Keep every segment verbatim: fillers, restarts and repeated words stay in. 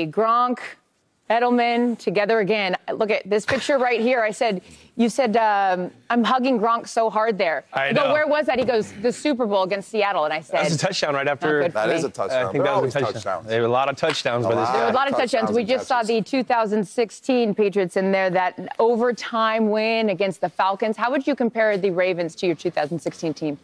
Gronk, Edelman, together again. Look at this picture right here. I said, you said, um, I'm hugging Gronk so hard there. I know. I go, where was that? He goes, the Super Bowl against Seattle. And I said, that's a touchdown right after. That is a touchdown. I think that was a touchdown. There were a lot of touchdowns. There were a lot of touchdowns. We just saw the two thousand sixteen Patriots in there, that overtime win against the Falcons. How would you compare the Ravens to your two thousand sixteen team?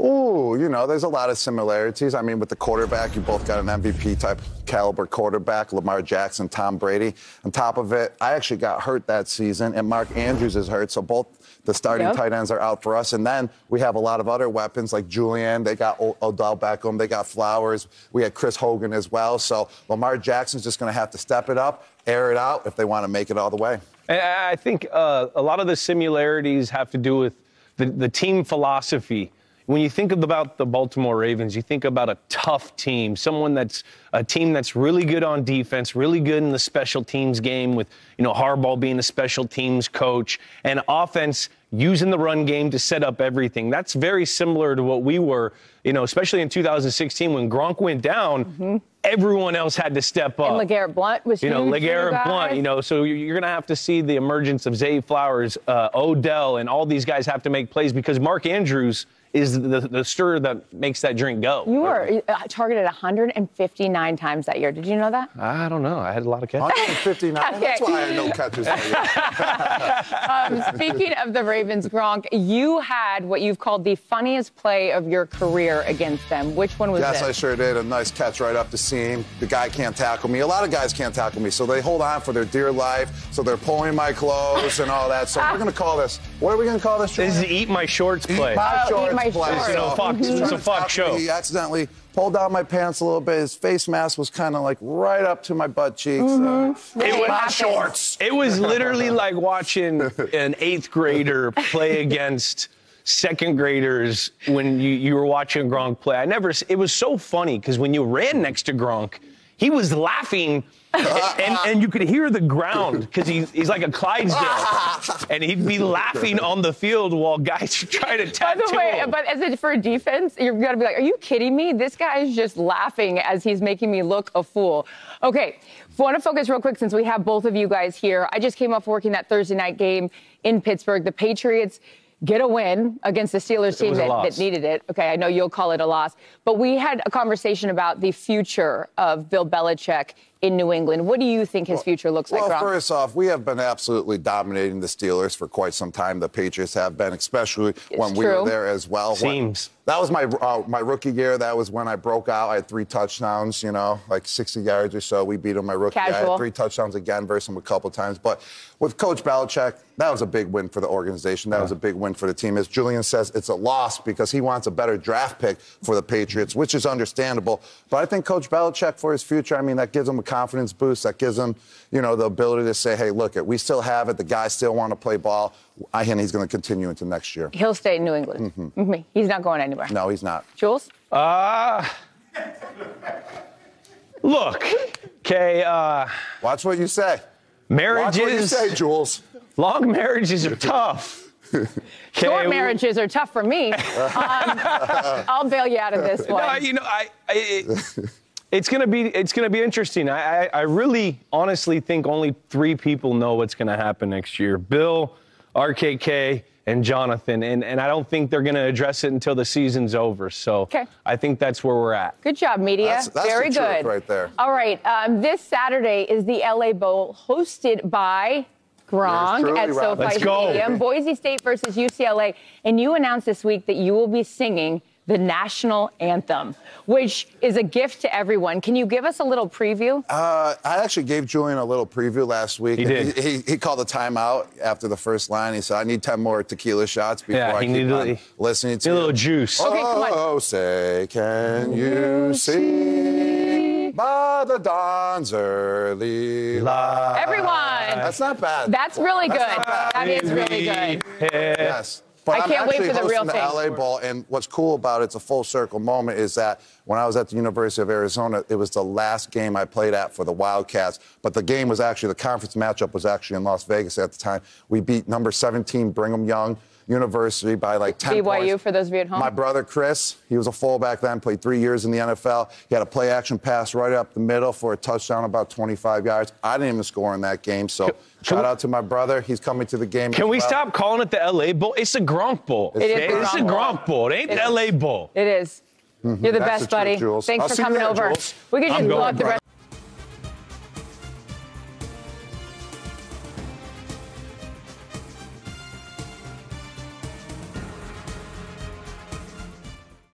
Ooh, you know, there's a lot of similarities. I mean, with the quarterback, you both got an M V P-type caliber quarterback, Lamar Jackson, Tom Brady. On top of it, I actually got hurt that season, and Mark Andrews is hurt, so both the starting yep. tight ends are out for us. And then we have a lot of other weapons like Julian. They got o Odell Beckham. They got Flowers. We had Chris Hogan as well. So Lamar Jackson's just going to have to step it up, air it out if they want to make it all the way. And I think uh, a lot of the similarities have to do with the, the team philosophy. When you think about the Baltimore Ravens, you think about a tough team, someone that's a team that's really good on defense, really good in the special teams game with, you know, Harbaugh being a special teams coach, and offense using the run game to set up everything. That's very similar to what we were, you know, especially in two thousand sixteen when Gronk went down, mm-hmm. everyone else had to step up. And LeGarrette Blount was, you know, LeGarrette Blount, you know, so you're going to have to see the emergence of Zay Flowers, uh, Odell, and all these guys have to make plays because Mark Andrews is the, the stir that makes that drink go. You were targeted one hundred fifty-nine times that year. Did you know that? I don't know. I had a lot of catches. one hundred fifty-nine? Okay. That's why I had no catches that year. um, speaking of the Ravens, Gronk, you had what you've called the funniest play of your career against them. Which one was yes, it? Yes, I sure did. A nice catch right up the seam. The guy can't tackle me. A lot of guys can't tackle me, so they hold on for their dear life, so they're pulling my clothes and all that. So we're going to call this, what are we going to call this? This is the Eat My Shorts play. Eat My Shorts. Eat My It's so Fox, mm-hmm. it's a Fox show. Me. He accidentally pulled down my pants a little bit. His face mask was kind of like right up to my butt cheeks. Mm-hmm. uh, it was my shorts. It was literally like watching an eighth grader play against second graders when you, you were watching Gronk play. I never. It was so funny because when you ran next to Gronk, he was laughing. And, and, and you could hear the ground because he's, he's like a Clydesdale. And he'd be laughing on the field while guys are trying to tackle him. By the way, him. But as it for defense, you're going to be like, are you kidding me? This guy is just laughing as he's making me look a fool. Okay, want to focus real quick since we have both of you guys here. I just came off working that Thursday night game in Pittsburgh. The Patriots get a win against the Steelers team that, that needed it. Okay, I know you'll call it a loss. But we had a conversation about the future of Bill Belichick in New England. What do you think his future looks well, like, Rob? Well, first off, we have been absolutely dominating the Steelers for quite some time. The Patriots have been, especially it's when true. we were there as well. Seems. When, that was my uh, my rookie year. That was when I broke out. I had three touchdowns, you know, like sixty yards or so. We beat them my rookie year. I had three touchdowns again versus him a couple times. But with Coach Belichick, that was a big win for the organization. That yeah. was a big win for the team. As Julian says, it's a loss because he wants a better draft pick for the Patriots, which is understandable. But I think Coach Belichick, for his future, I mean, that gives him a confidence boost. That gives him, you know, the ability to say, hey, look, it, we still have it. The guys still want to play ball. I think he's going to continue into next year. He'll stay in New England. Mm-hmm. Mm-hmm. He's not going anywhere. No, he's not. Jules? Uh, look, okay. Uh, Watch what you say. Marriages. Watch what you say, Jules. Long marriages are tough. Okay. Short marriages are tough for me. Um, I'll bail you out of this one. No, you know, I... I it, It's gonna be it's gonna be interesting. I, I I really honestly think only three people know what's gonna happen next year: Bill, R K K, and Jonathan. And and I don't think they're gonna address it until the season's over. So okay. I think that's where we're at. Good job, media. That's, that's very the good, truth right there. All right, um, this Saturday is the L A Bowl, hosted by Gronk at SoFi Stadium. Boise State versus U C L A. And you announced this week that you will be singing the national anthem, which is a gift to everyone. Can you give us a little preview? Uh, I actually gave Julian a little preview last week. He did. He, he, he called a timeout after the first line. He said, I need ten more tequila shots before yeah, I keep needed, on listening to you. A little juice. Okay, come on. Oh, say, can you see by the dawn's early light? Everyone. That's not bad. That's really good. That's that is really good. Yes. But I I'm can't wait for the real thing. The L A Bowl, and what's cool about it, it's a full circle moment, is that when I was at the University of Arizona, it was the last game I played at for the Wildcats. But the game was actually, the conference matchup was actually in Las Vegas at the time. We beat number seventeen Brigham Young University by like ten B Y U points. B Y U, for those of you at home. My brother Chris, he was a fullback then, played three years in the N F L. He had a play-action pass right up the middle for a touchdown, about twenty-five yards. I didn't even score in that game, so... Shout out to my brother. He's coming to the game. Can we well. stop calling it the L A Bowl? It's a Gronk Bowl. It it is it's a Gronk Bowl. It ain't it the L A Bowl. It is. Mm-hmm. You're the That's best, the truth, buddy. Jules. Thanks I'll for coming there, over. Jules. We could just blow up the rest.